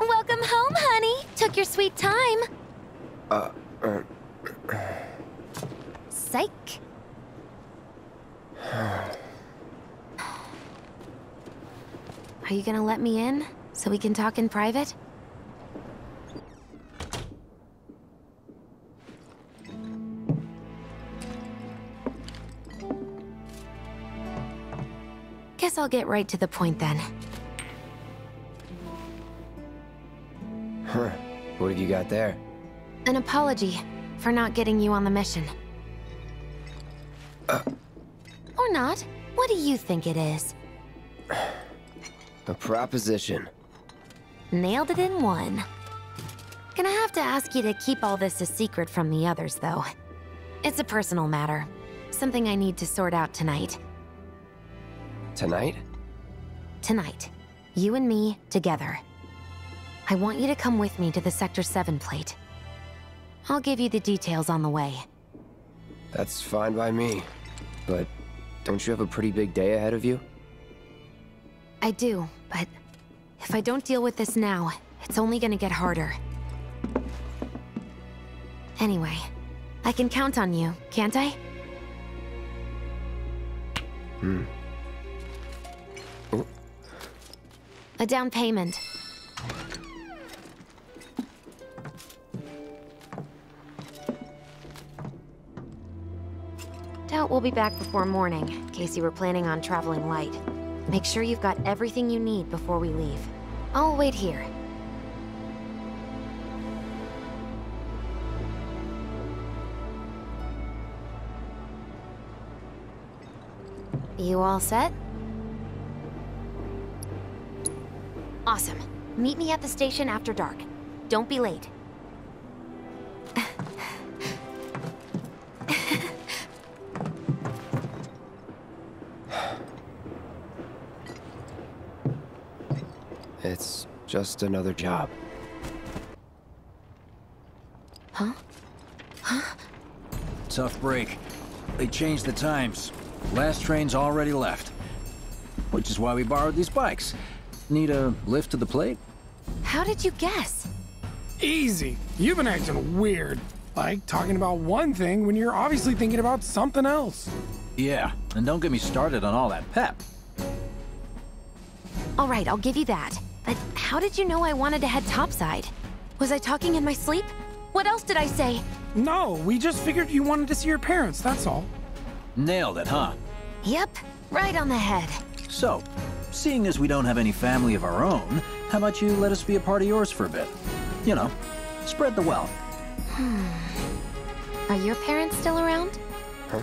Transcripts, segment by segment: Welcome home, honey. Took your sweet time. Psych. Are you gonna let me in so we can talk in private? Guess I'll get right to the point then. Huh. What have you got there? An apology for not getting you on the mission. Or not. What do you think it is? A proposition. Nailed it in one. Gonna have to ask you to keep all this a secret from the others, though. It's a personal matter. Something I need to sort out tonight. Tonight? Tonight. You and me, together. I want you to come with me to the Sector 7 plate. I'll give you the details on the way. That's fine by me. But don't you have a pretty big day ahead of you? I do, but if I don't deal with this now, it's only gonna get harder. Anyway, I can count on you, can't I? Oh. A down payment. Doubt we'll be back before morning, in case you were planning on traveling light. Make sure you've got everything you need before we leave. I'll wait here. You all set? Awesome. Meet me at the station after dark. Don't be late. It's just another job. Huh? Huh? Tough break. They changed the times. Last train's already left. Which is why we borrowed these bikes. Need a lift to the plate? How did you guess? Easy. You've been acting weird. Like, talking about one thing when you're obviously thinking about something else. Yeah, and don't get me started on all that pep. All right, I'll give you that. But how did you know I wanted to head topside? Was I talking in my sleep? What else did I say? No, we just figured you wanted to see your parents, that's all. Nailed it, huh? Yep, right on the head. So, seeing as we don't have any family of our own, how about you let us be a part of yours for a bit? You know, spread the wealth. Are your parents still around? Huh?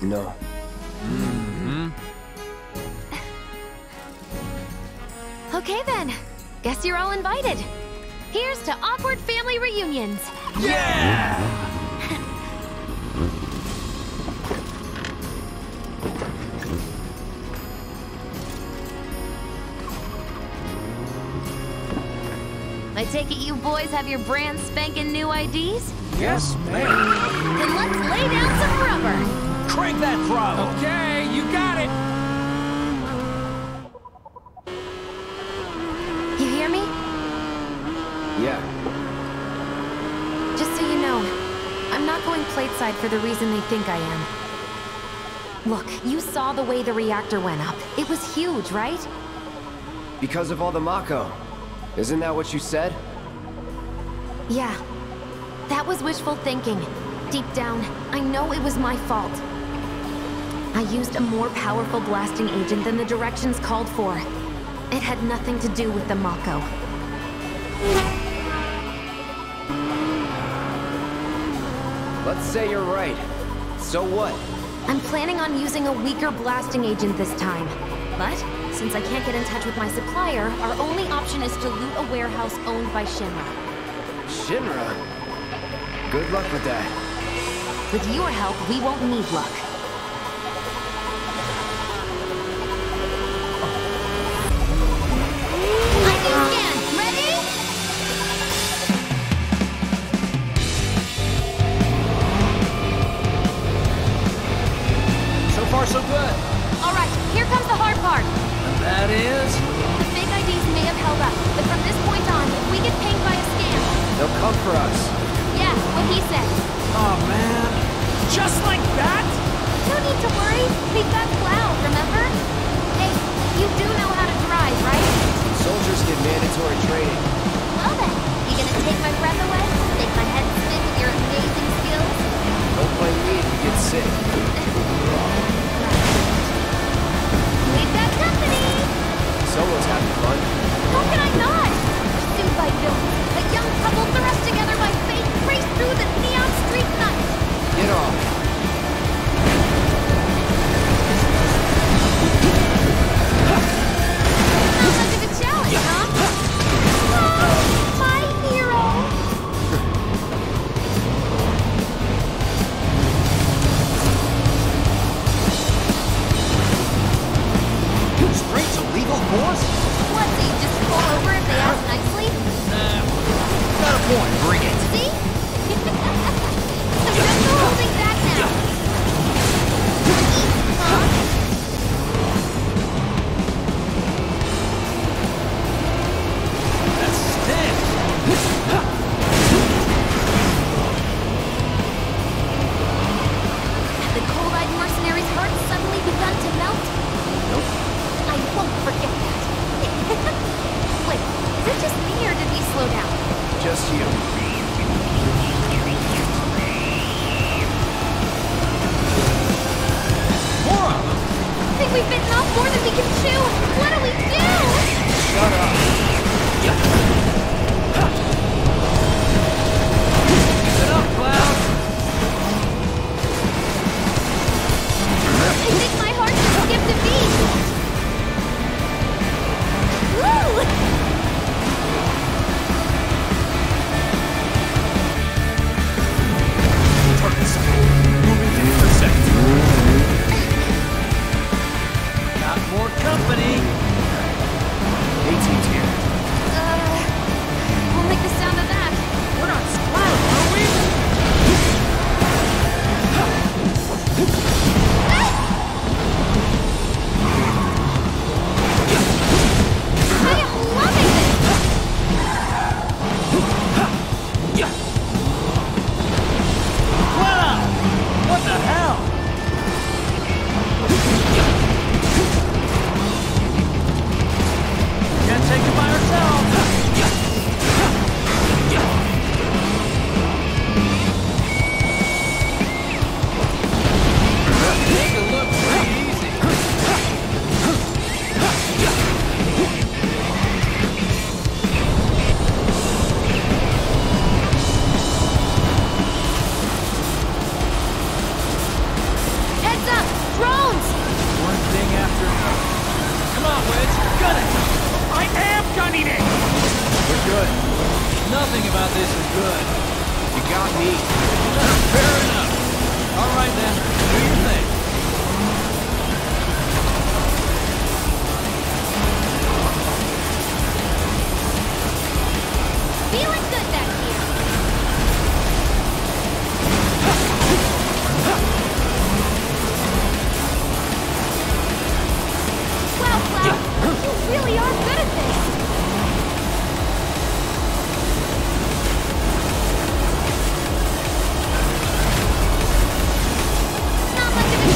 No. Okay then, guess you're all invited. Here's to awkward family reunions. Yeah! I take it you boys have your brand spanking new IDs? Yes, ma'am. Then let's lay down some rubber. Crank that throttle. Okay, you got it. Yeah. Just so you know, I'm not going plateside for the reason they think I am. Look, you saw the way the reactor went up. It was huge, right? Because of all the Mako. Isn't that what you said? Yeah. That was wishful thinking. Deep down, I know it was my fault. I used a more powerful blasting agent than the directions called for. It had nothing to do with the Mako. Let's say you're right. So what? I'm planning on using a weaker blasting agent this time. But, since I can't get in touch with my supplier, our only option is to loot a warehouse owned by Shinra. Shinra? Good luck with that. With your help, we won't need luck. So good. All right, here comes the hard is? The fake IDs may have held up, but from this point on, if we get pinged by a scam... They'll come for us. Yeah, what he said. Oh man. Just like that? No need to worry. We've got Cloud, remember? Hey, you do know how to drive, right? Soldiers get mandatory training. Well then, you gonna take my breath away? Make my head spin with your amazing skills? Don't play me if you get sick. We've got company! Someone's having fun. How can I not? Pursued by villains, a young couple thrust together by fate raced through the neon street night. Get off. Not much of a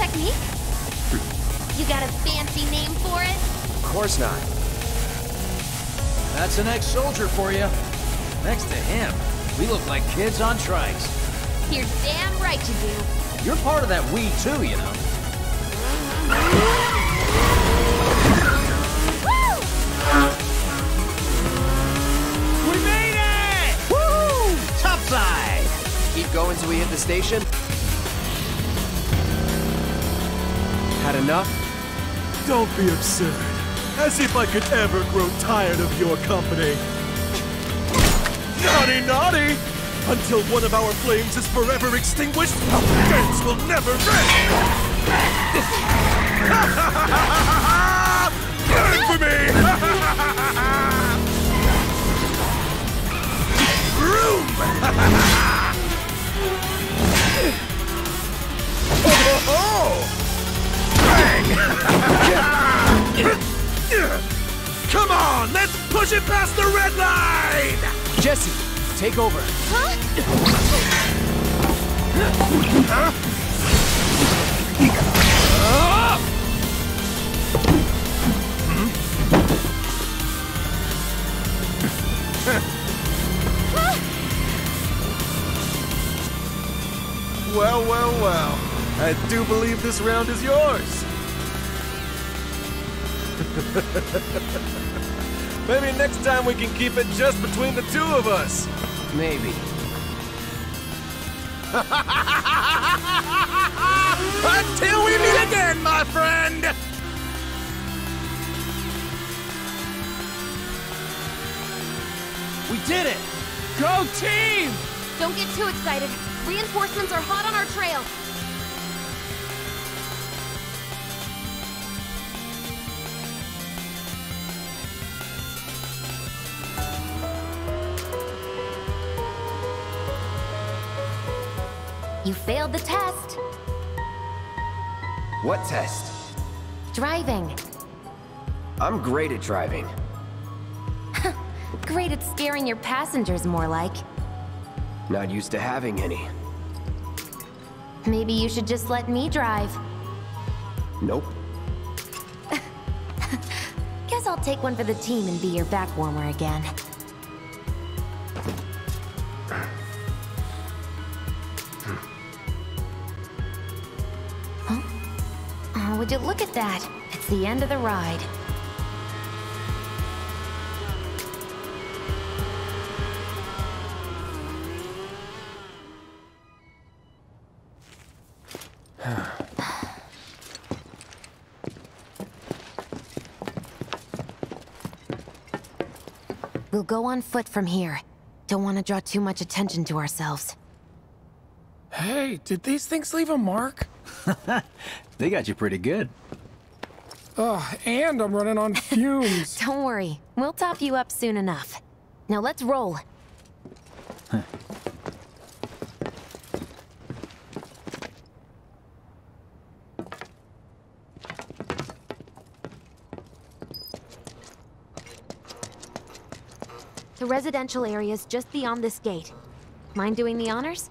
technique? You got a fancy name for it? Of course not. That's an ex-soldier for you. Next to him, we look like kids on trikes. You're damn right you do. You're part of that we too, you know. Woo! We made it! Woo! Topside! Keep going till we hit the station. Had enough? Don't be absurd. As if I could ever grow tired of your company. Naughty, naughty! Until one of our flames is forever extinguished, our dance will never end! Burn for me! Room! Oh! Come on, let's push it past the red line! Jessie, take over. Huh? Well, well, well. I do believe this round is yours. Maybe next time we can keep it just between the two of us. Maybe. Until we meet again, my friend! We did it! Go team! Don't get too excited. Reinforcements are hot on our trail. You failed the test. What test? Driving. I'm great at driving. Great at scaring your passengers, more like. Not used to having any. Maybe you should just let me drive. Nope. Guess I'll take one for the team and be your back warmer again. Would you look at that? It's the end of the ride. We'll go on foot from here. Don't want to draw too much attention to ourselves. Hey, did these things leave a mark? They got you pretty good. And I'm running on fumes. Don't worry. We'll top you up soon enough. Now let's roll. Huh. The residential area is just beyond this gate. Mind doing the honors?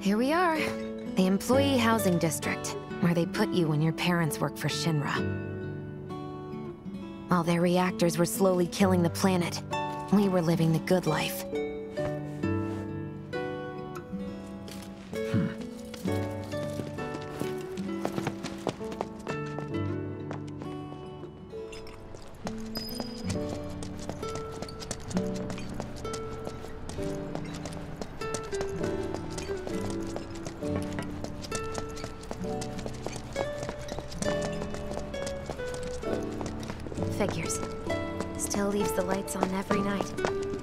Here we are, the employee housing district, where they put you when your parents work for Shinra. While their reactors were slowly killing the planet, we were living the good life. Figures. Still leaves the lights on every night.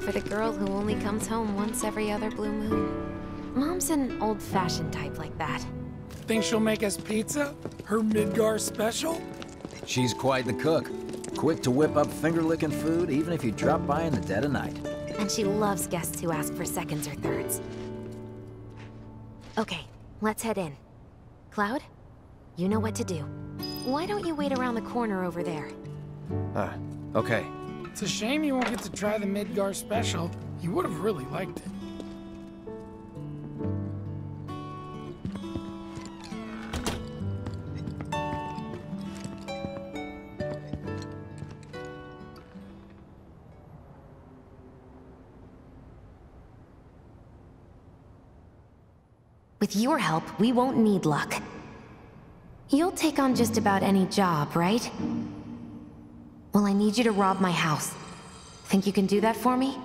For the girl who only comes home once every other blue moon. Mom's an old-fashioned type like that. Think she'll make us pizza? Her Midgar special? She's quite the cook. Quick to whip up finger-licking food, even if you drop by in the dead of night. And she loves guests who ask for seconds or thirds. Okay, let's head in. Cloud, you know what to do. Why don't you wait around the corner over there? Okay. It's a shame you won't get to try the Midgar special. You would have really liked it. With your help, we won't need luck. You'll take on just about any job, right? Well, I need you to rob my house. Think you can do that for me?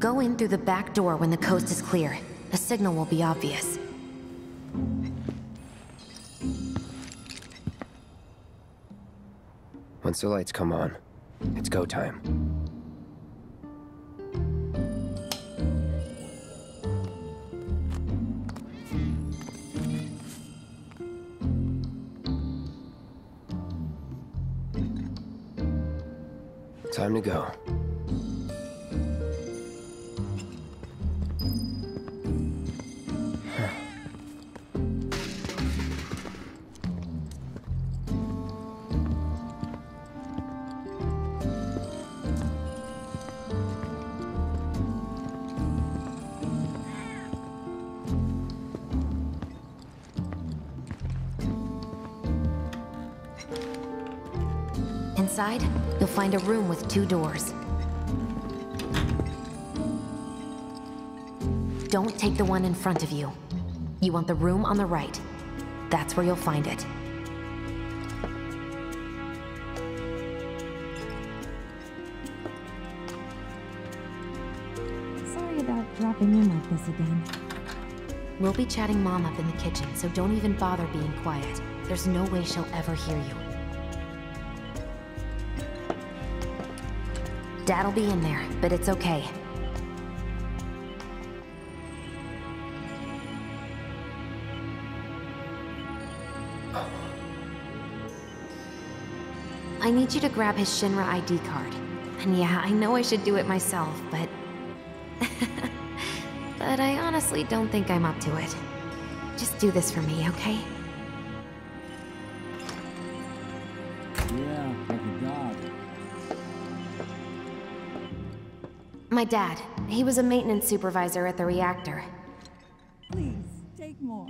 Go in through the back door when the coast is clear. A signal will be obvious. Once the lights come on, it's go time. Time to go. Inside, you'll find a room with 2 doors. Don't take the one in front of you. You want the room on the right. That's where you'll find it. Sorry about dropping in like this again. We'll be chatting Mom up in the kitchen, so don't even bother being quiet. There's no way she'll ever hear you. Dad'll be in there, but it's okay. I need you to grab his Shinra ID card. And yeah, I know I should do it myself, but... but I honestly don't think I'm up to it. Just do this for me, okay? Yeah, like a god. My dad. He was a maintenance supervisor at the reactor. Please, take more.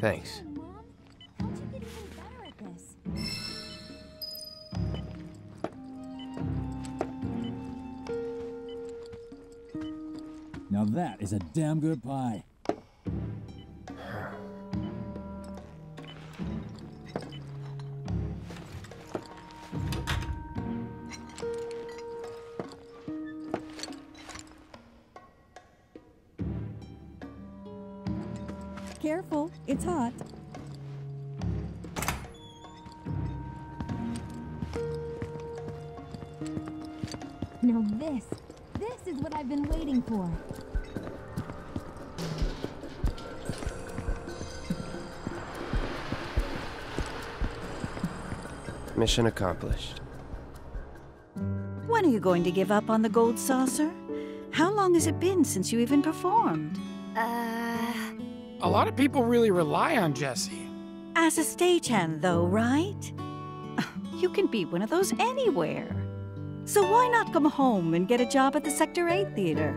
Thanks. Oh, Mom. How'd you get even better at this? Now that is a damn good pie. Careful, it's hot. Now this is what I've been waiting for. Mission accomplished. When are you going to give up on the Gold Saucer? How long has it been since you even performed? A lot of people really rely on Jessie. As a stagehand, though, right? You can be one of those anywhere. So why not come home and get a job at the Sector 8 Theater?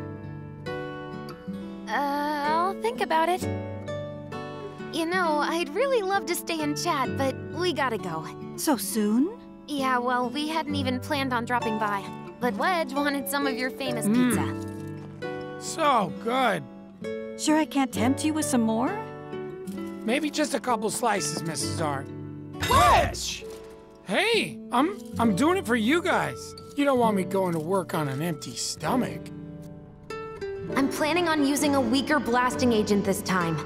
I'll think about it. You know, I'd really love to stay and chat, but we gotta go. So soon? Yeah, well, we hadn't even planned on dropping by. But Wedge wanted some of your famous pizza. So good. Sure I can't tempt you with some more? Maybe just a couple slices, Mrs. Art. Wedge! Hey, I'm doing it for you guys. You don't want me going to work on an empty stomach. I'm planning on using a weaker blasting agent this time.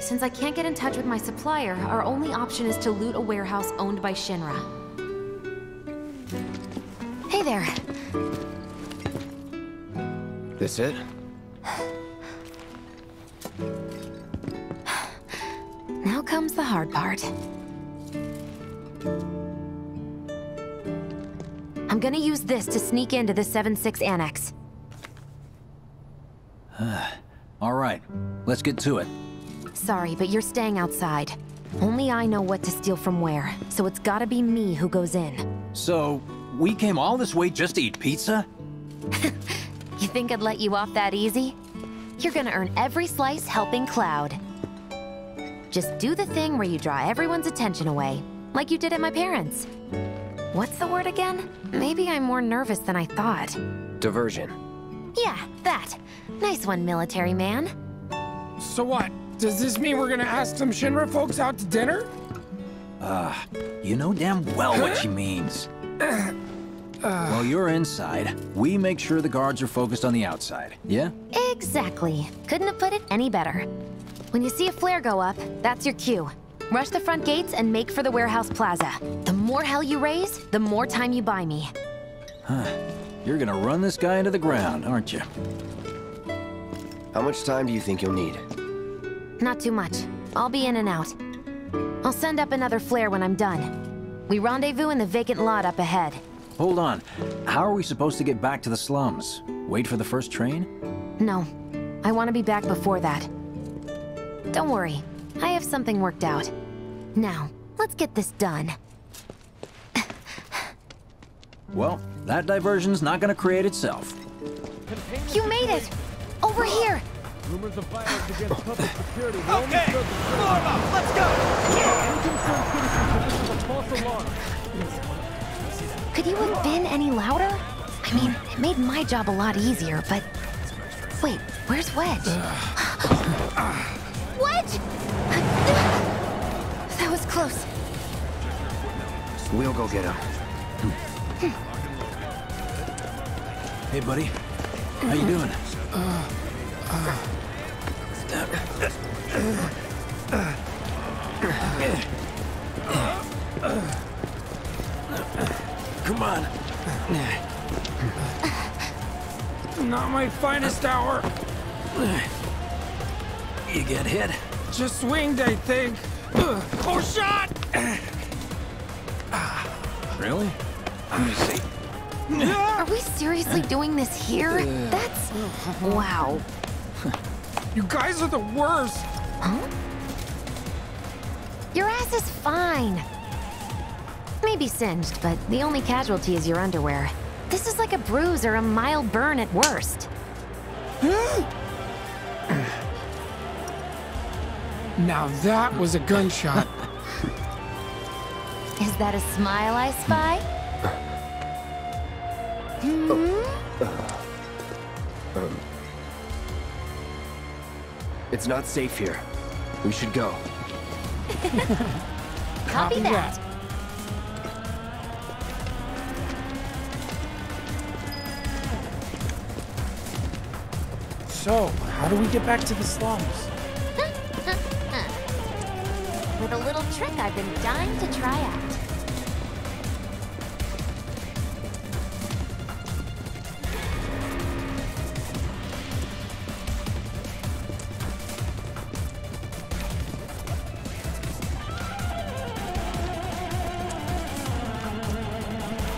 Since I can't get in touch with my supplier, our only option is to loot a warehouse owned by Shinra. Hey there. This it? Now comes the hard part. I'm gonna use this to sneak into the 7-6 Annex. All right, let's get to it. Sorry, but you're staying outside. Only I know what to steal from where, so it's gotta be me who goes in. So, we came all this way just to eat pizza? You think I'd let you off that easy? You're gonna earn every slice helping Cloud. Just do the thing where you draw everyone's attention away, like you did at my parents'. What's the word again? Maybe I'm more nervous than I thought. Diversion. Yeah, that. Nice one, military man. So what? Does this mean we're gonna ask some Shinra folks out to dinner? You know damn well what she means. While you're inside, we make sure the guards are focused on the outside, yeah? Exactly. Couldn't have put it any better. When you see a flare go up, that's your cue. Rush the front gates and make for the warehouse plaza. The more hell you raise, the more time you buy me. You're gonna run this guy into the ground, aren't you? How much time do you think you'll need? Not too much. I'll be in and out. I'll send up another flare when I'm done. We rendezvous in the vacant lot up ahead. Hold on. How are we supposed to get back to the slums? Wait for the first train? No. I want to be back before that. Don't worry. I have something worked out. Now, let's get this done. Well, that diversion's not gonna create itself. You made it! Over here! Rumors of violence against public security. Okay! Storm up! Let's go! Yeah. Could you have been any louder? I mean, it made my job a lot easier, but... Wait, where's Wedge? Wedge! That was close. We'll go get him. Hey, buddy. How you doing? Come on. Not my finest hour. You get hit? Just swinged, I think. Oh, shot! Really? Let me see. Are we seriously doing this here? That's... Wow. You guys are the worst! Huh? Your ass is fine. Maybe singed, but the only casualty is your underwear. This is like a bruise or a mild burn at worst. Now that was a gunshot. Is that a smile I spy? It's not safe here. We should go. Copy that. So, how do we get back to the slums? With a little trick I've been dying to try out.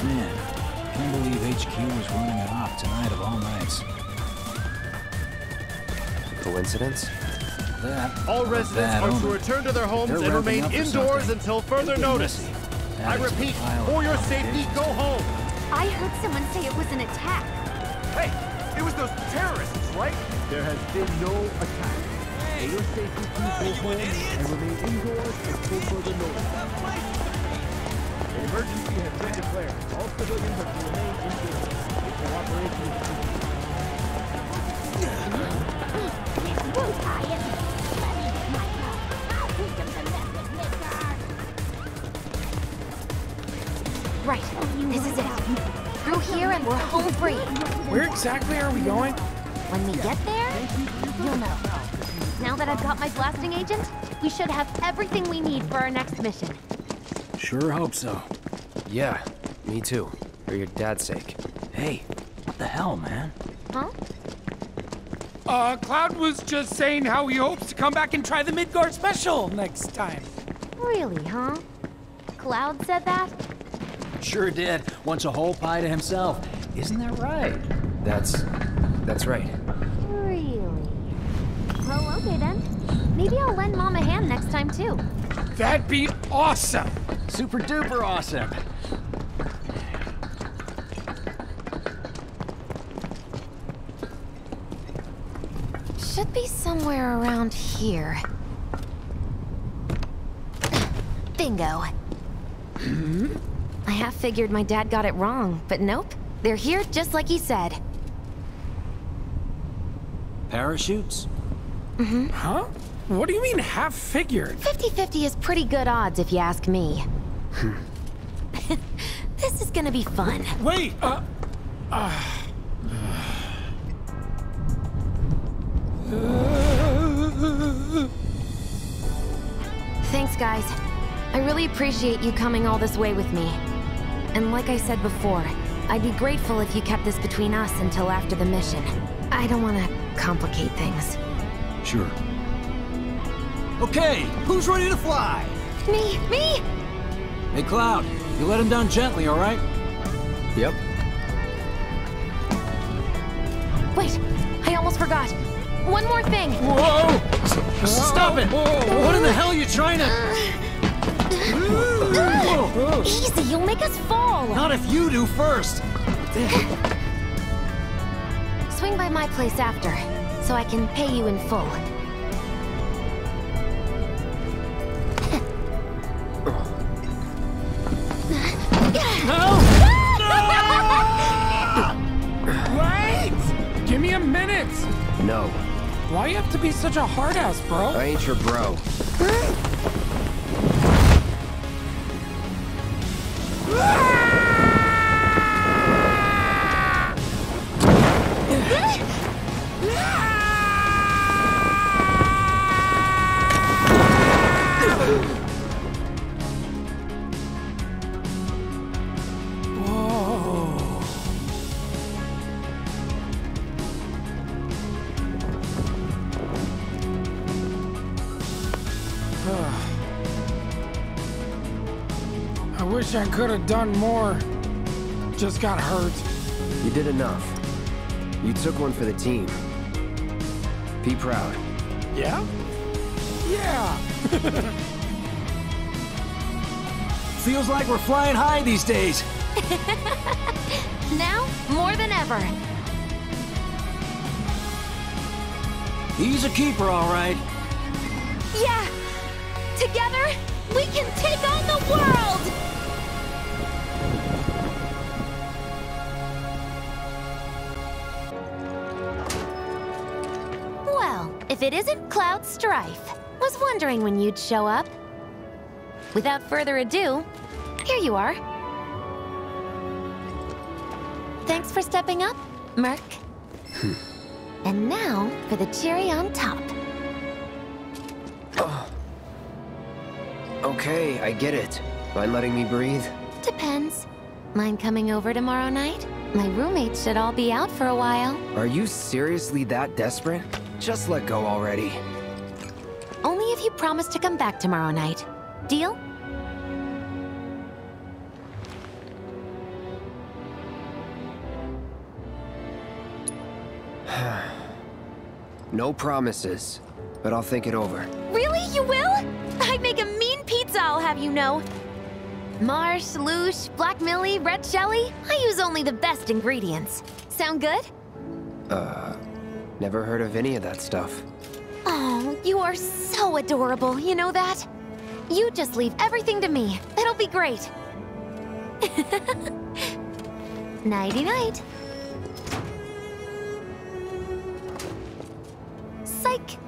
Man, I can't believe HQ was running it off tonight of all nights. Coincidence? All residents are to return to their homes and remain indoors until further notice. I repeat, for your safety, go home. I heard someone say it was an attack. Hey, it was those terrorists, right? There has been no attack. Hey, for your safety, please go home and remain indoors until further notice. An emergency has been declared. All civilians are to remain indoors. In cooperation with the police. Won't I? Let me get my car. I'll beat them to death with Midgar. Right, this is it. Through here and we're home free. Where exactly are we going? When we get there, you'll know. Now that I've got my blasting agent, we should have everything we need for our next mission. Sure hope so. Yeah, me too. For your dad's sake. Hey, what the hell, man? Huh? Cloud was just saying how he hopes to come back and try the Midgar special next time. Really, huh? Cloud said that? Sure did. Wants a whole pie to himself. Isn't that right? That's right. Really? Well, okay then. Maybe I'll lend Mom a hand next time too. That'd be awesome! Super duper awesome! Should be somewhere around here. Bingo. Hmm? I half figured my dad got it wrong, but nope. They're here just like he said. Parachutes? Mm-hmm. Huh? What do you mean half figured? 50-50 is pretty good odds if you ask me. This is gonna be fun. Wait! Thanks, guys. I really appreciate you coming all this way with me. And like I said before, I'd be grateful if you kept this between us until after the mission. I don't want to complicate things. Sure. Okay, who's ready to fly? Me! Hey, Cloud, you let him down gently, all right? Yep. Wait, I almost forgot. One more thing. Whoa! Stop it! Whoa. What in the hell are you trying to... Whoa. Easy, you'll make us fall. Not if you do first. Swing by my place after, so I can pay you in full. No! Wait! Give me a minute! No. Why you have to be such a hard ass, bro? I ain't your bro. I could have done more. Just got hurt. You did enough. You took one for the team. Be proud. Yeah? Yeah! Feels like we're flying high these days. Now, more than ever. He's a keeper, all right. Yeah! Together, we can take on the world! If it isn't Cloud Strife. Was wondering when you'd show up. Without further ado, here you are. Thanks for stepping up, Merc. And now for the cherry on top. Okay, I get it. Mind letting me breathe? Depends. Mind coming over tomorrow night? My roommates should all be out for a while. Are you seriously that desperate? Just let go already. Only if you promise to come back tomorrow night. Deal? No promises, but I'll think it over. Really? You will? I'd make a mean pizza, I'll have you know. Marsh, Lush, Black Millie, Red Shelly. I use only the best ingredients. Sound good? Never heard of any of that stuff. Oh, you are so adorable, you know that? You just leave everything to me. It'll be great. Nighty-night. Psych.